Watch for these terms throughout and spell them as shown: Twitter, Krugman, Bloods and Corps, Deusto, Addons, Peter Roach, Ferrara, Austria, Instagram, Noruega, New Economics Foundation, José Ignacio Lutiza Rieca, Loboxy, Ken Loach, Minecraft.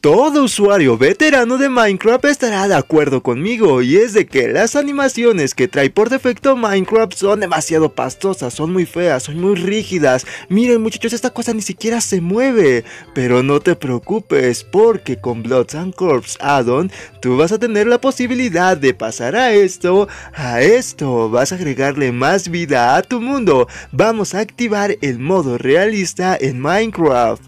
Todo usuario veterano de Minecraft estará de acuerdo conmigo, y es de que las animaciones que trae por defecto Minecraft son demasiado pastosas, son muy feas, son muy rígidas. Miren muchachos, esta cosa ni siquiera se mueve. Pero no te preocupes, porque con Bloods and Corps Addon tú vas a tener la posibilidad de pasar a esto, vas a agregarle más vida a tu mundo. Vamos a activar el modo realista en Minecraft.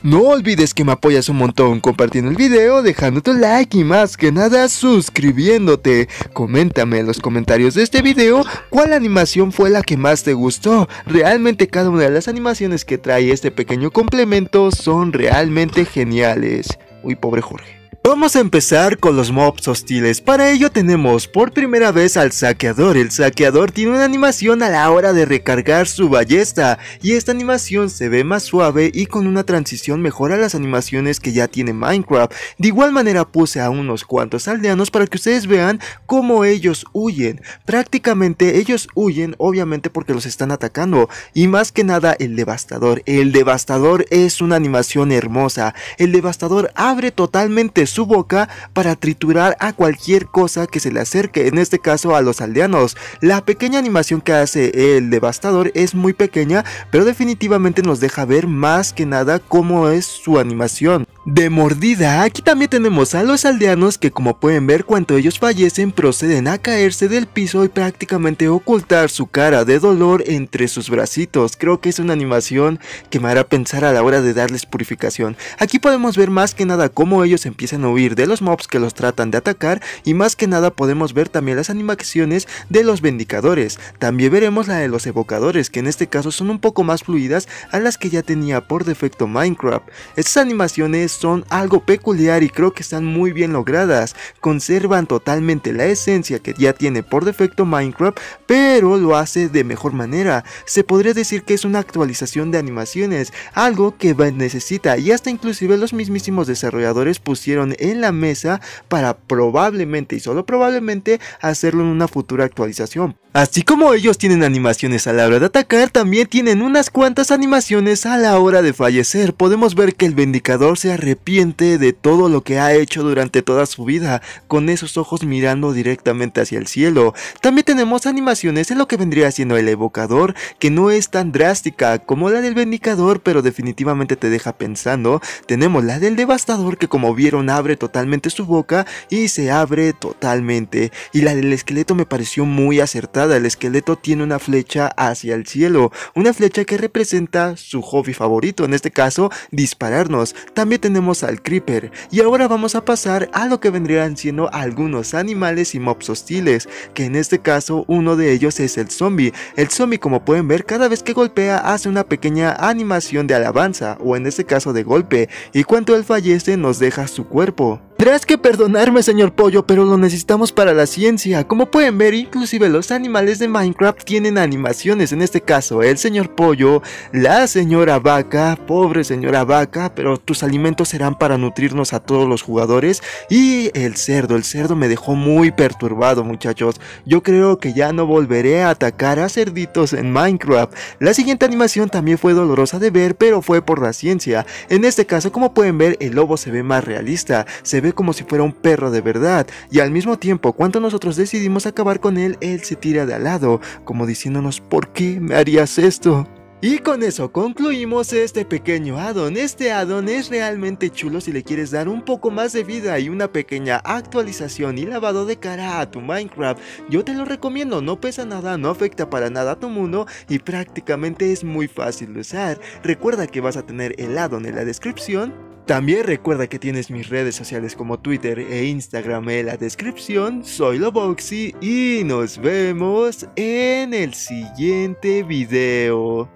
No olvides que me apoyas un montón compartiendo el video, dejando tu like y más que nada suscribiéndote. Coméntame en los comentarios de este video cuál animación fue la que más te gustó. Realmente cada una de las animaciones que trae este pequeño complemento son realmente geniales. Uy, pobre Jorge. Vamos a empezar con los mobs hostiles. Para ello tenemos por primera vez al saqueador. El saqueador tiene una animación a la hora de recargar su ballesta, y esta animación se ve más suave y con una transición mejor a las animaciones que ya tiene Minecraft. De igual manera puse a unos cuantos aldeanos para que ustedes vean cómo ellos huyen. Prácticamente ellos huyen, obviamente porque los están atacando. Y más que nada el devastador. El devastador es una animación hermosa. El devastador abre totalmente su boca para triturar a cualquier cosa que se le acerque, en este caso a los aldeanos. La pequeña animación que hace el devastador es muy pequeña, pero definitivamente nos deja ver más que nada cómo es su animación. De mordida, aquí también tenemos a los aldeanos que, como pueden ver, cuando ellos fallecen proceden a caerse del piso y prácticamente ocultar su cara de dolor entre sus bracitos. Creo que es una animación que me hará pensar a la hora de darles purificación. Aquí podemos ver más que nada cómo ellos empiezan a huir de los mobs que los tratan de atacar, y más que nada podemos ver también las animaciones de los vindicadores. También veremos la de los evocadores, que en este caso son un poco más fluidas a las que ya tenía por defecto Minecraft. Estas animaciones son algo peculiar y creo que están muy bien logradas. Conservan totalmente la esencia que ya tiene por defecto Minecraft, pero lo hace de mejor manera. Se podría decir que es una actualización de animaciones, algo que necesita, y hasta inclusive los mismísimos desarrolladores pusieron en la mesa para probablemente, y solo probablemente, hacerlo en una futura actualización. Así como ellos tienen animaciones a la hora de atacar, también tienen unas cuantas animaciones a la hora de fallecer. Podemos ver que el vindicador se arrepiente de todo lo que ha hecho durante toda su vida, con esos ojos mirando directamente hacia el cielo. También tenemos animaciones en lo que vendría siendo el evocador, que no es tan drástica como la del vindicador, pero definitivamente te deja pensando. Tenemos la del devastador, que como vieron abre totalmente su boca y se abre totalmente, y la del esqueleto me pareció muy acertada. El esqueleto tiene una flecha hacia el cielo, una flecha que representa su hobby favorito, en este caso dispararnos. También tenemos al creeper, y ahora vamos a pasar a lo que vendrían siendo algunos animales y mobs hostiles, que en este caso uno de ellos es el zombie. El zombie, como pueden ver, cada vez que golpea hace una pequeña animación de alabanza, o en este caso de golpe, y cuando él fallece nos deja su cuerpo. Tendrás que perdonarme, señor Pollo, pero lo necesitamos para la ciencia. Como pueden ver, inclusive los animales de Minecraft tienen animaciones, en este caso el señor Pollo, la señora Vaca, pobre señora Vaca, pero tus alimentos serán para nutrirnos a todos los jugadores, y el cerdo me dejó muy perturbado, muchachos. Yo creo que ya no volveré a atacar a cerditos en Minecraft. La siguiente animación también fue dolorosa de ver, pero fue por la ciencia. En este caso, como pueden ver, el lobo se ve más realista, se ve como si fuera un perro de verdad, y al mismo tiempo cuando nosotros decidimos acabar con él, él se tira de al lado como diciéndonos: ¿por qué me harías esto? Y con eso concluimos este pequeño addon. Este addon es realmente chulo si le quieres dar un poco más de vida y una pequeña actualización y lavado de cara a tu Minecraft. Yo te lo recomiendo, no pesa nada, no afecta para nada a tu mundo y prácticamente es muy fácil de usar. Recuerda que vas a tener el addon en la descripción. También recuerda que tienes mis redes sociales como Twitter e Instagram en la descripción. Soy Loboxy y nos vemos en el siguiente video.